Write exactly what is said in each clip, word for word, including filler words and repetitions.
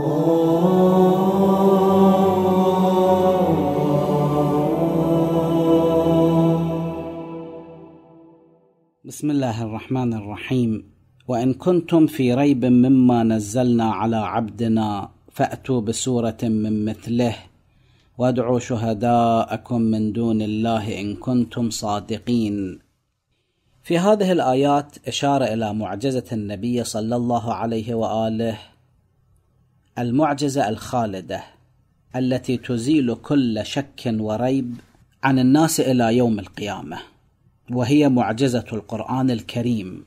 بسم الله الرحمن الرحيم. وإن كنتم في ريب مما نزلنا على عبدنا فأتوا بسورة من مثله وادعوا شهداءكم من دون الله إن كنتم صادقين. في هذه الآيات إشارة إلى معجزة النبي صلى الله عليه وآله، المعجزة الخالدة التي تزيل كل شك وريب عن الناس إلى يوم القيامة، وهي معجزة القرآن الكريم.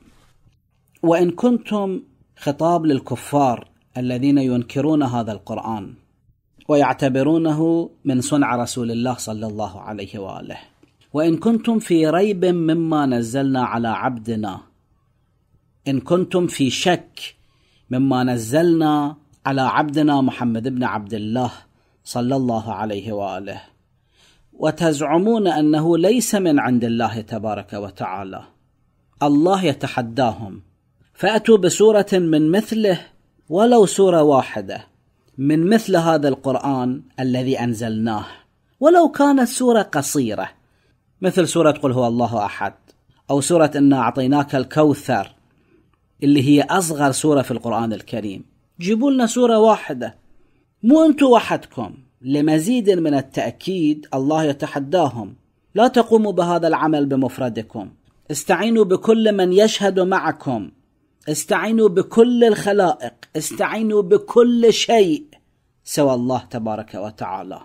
وإن كنتم خطاب للكفار الذين ينكرون هذا القرآن ويعتبرونه من صنع رسول الله صلى الله عليه وآله. وإن كنتم في ريب مما نزلنا على عبدنا، إن كنتم في شك مما نزلنا على عبدنا محمد بن عبد الله صلى الله عليه وآله، وتزعمون أنه ليس من عند الله تبارك وتعالى، الله يتحداهم: فأتوا بسورة من مثله ولو سورة واحدة من مثل هذا القرآن الذي أنزلناه، ولو كانت سورة قصيرة مثل سورة قل هو الله أحد أو سورة إنا أعطيناك الكوثر اللي هي أصغر سورة في القرآن الكريم. جيبوا لنا سورة واحدة، مو أنتوا وحدكم. لمزيد من التأكيد الله يتحداهم: لا تقوموا بهذا العمل بمفردكم، استعينوا بكل من يشهد معكم، استعينوا بكل الخلائق، استعينوا بكل شيء سوى الله تبارك وتعالى،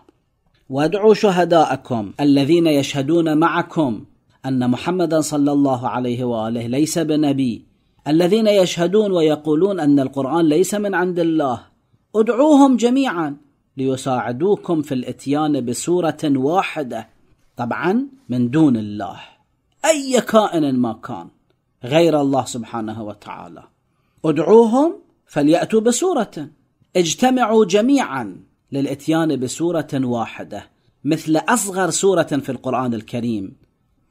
وادعوا شهداءكم الذين يشهدون معكم أن محمدا صلى الله عليه وآله ليس بنبي، الذين يشهدون ويقولون أن القرآن ليس من عند الله، ادعوهم جميعا ليساعدوكم في الاتيان بسورة واحدة، طبعا من دون الله، أي كائن ما كان غير الله سبحانه وتعالى. ادعوهم فليأتوا بسورة، اجتمعوا جميعا للاتيان بسورة واحدة مثل أصغر سورة في القرآن الكريم،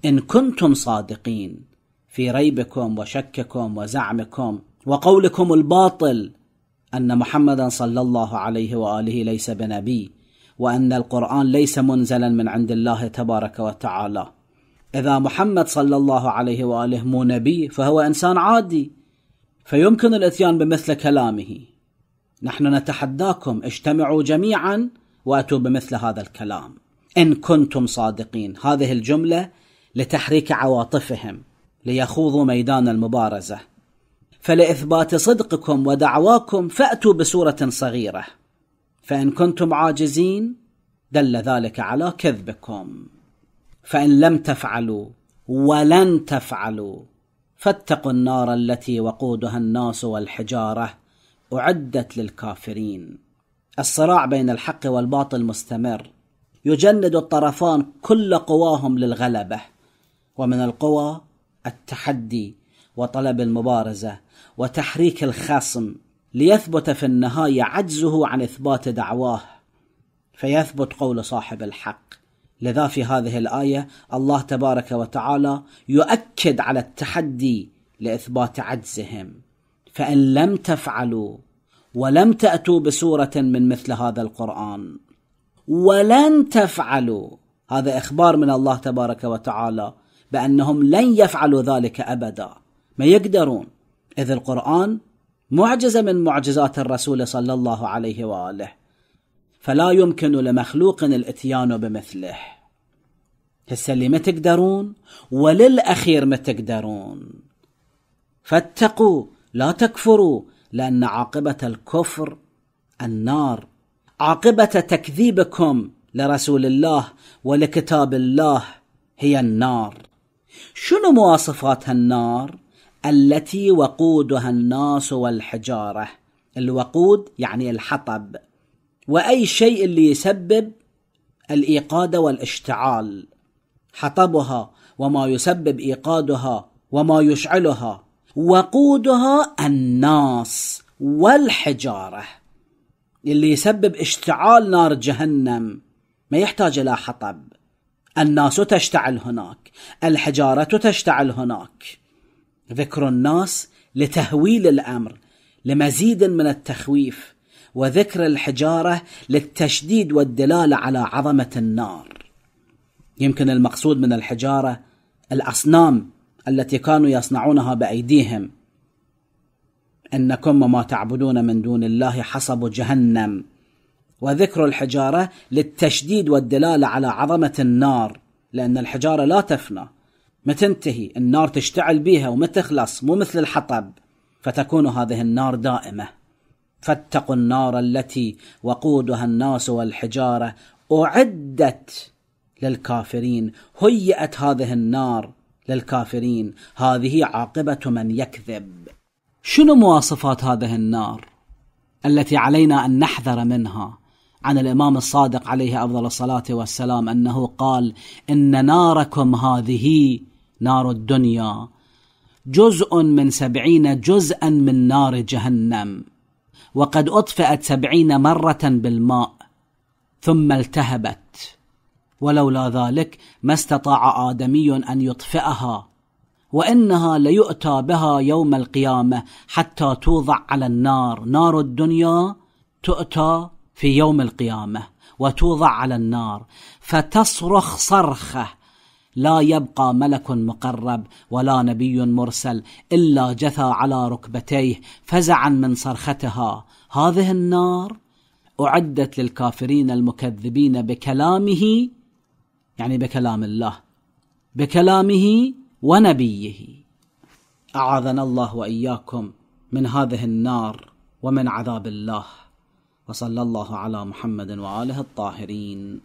إن كنتم صادقين في ريبكم وشككم وزعمكم وقولكم الباطل أن محمدا صلى الله عليه وآله ليس بنبي، وأن القرآن ليس منزلا من عند الله تبارك وتعالى. إذا محمد صلى الله عليه وآله مو نبي فهو إنسان عادي، فيمكن الاتيان بمثل كلامه. نحن نتحداكم، اجتمعوا جميعا وأتوا بمثل هذا الكلام إن كنتم صادقين. هذه الجملة لتحريك عواطفهم ليخوضوا ميدان المبارزة. فلإثبات صدقكم ودعواكم فأتوا بسورة صغيرة، فإن كنتم عاجزين دل ذلك على كذبكم. فإن لم تفعلوا ولن تفعلوا فاتقوا النار التي وقودها الناس والحجارة أعدت للكافرين. الصراع بين الحق والباطل مستمر، يجند الطرفان كل قواهم للغلبة، ومن القوى التحدي وطلب المبارزة وتحريك الخصم ليثبت في النهاية عجزه عن إثبات دعواه فيثبت قول صاحب الحق. لذا في هذه الآية الله تبارك وتعالى يؤكد على التحدي لإثبات عجزهم. فإن لم تفعلوا ولم تأتوا بسورة من مثل هذا القرآن، ولن تفعلوا، هذا إخبار من الله تبارك وتعالى بأنهم لن يفعلوا ذلك أبدا، ما يقدرون، إذ القرآن معجزة من معجزات الرسول صلى الله عليه وآله، فلا يمكن لمخلوق الاتيان بمثله. هسه اللي ما تقدرون وللأخير ما تقدرون، فاتقوا لا تكفروا، لأن عاقبة الكفر النار، عاقبة تكذيبكم لرسول الله ولكتاب الله هي النار. شنو مواصفات النار؟ التي وقودها الناس والحجارة. الوقود يعني الحطب وأي شيء اللي يسبب الإيقاد والاشتعال، حطبها وما يسبب إيقادها وما يشعلها، وقودها الناس والحجارة. اللي يسبب اشتعال نار جهنم ما يحتاج إلى حطب، الناس تشتعل هناك، الحجارة تشتعل هناك. ذكر الناس لتهويل الأمر، لمزيد من التخويف، وذكر الحجارة للتشديد والدلالة على عظمة النار. يمكن المقصود من الحجارة الأصنام التي كانوا يصنعونها بأيديهم. إنكم ما تعبدون من دون الله حصب جهنم، وذكر الحجارة للتشديد والدلالة على عظمة النار، لأن الحجارة لا تفنى، ما تنتهي، النار تشتعل بيها وما تخلص، مو مثل الحطب، فتكون هذه النار دائمة. فاتقوا النار التي وقودها الناس والحجارة أعدت للكافرين، هيئت هذه النار للكافرين. هذه عاقبة من يكذب. شنو مواصفات هذه النار التي علينا أن نحذر منها؟ عن الإمام الصادق عليه أفضل الصلاة والسلام أنه قال: إن ناركم هذه نار الدنيا جزء من سبعين جزءا من نار جهنم، وقد أطفئت سبعين مرة بالماء ثم التهبت، ولولا ذلك ما استطاع آدمي أن يطفئها، وإنها ليؤتى بها يوم القيامة حتى توضع على النار. نار الدنيا تؤتى في يوم القيامة وتوضع على النار، فتصرخ صرخة لا يبقى ملك مقرب ولا نبي مرسل إلا جثى على ركبتيه فزعا من صرختها. هذه النار أعدت للكافرين المكذبين بكلامه، يعني بكلام الله، بكلامه ونبيه. أعاذنا الله وإياكم من هذه النار ومن عذاب الله، وصلى الله على محمد وآله الطاهرين.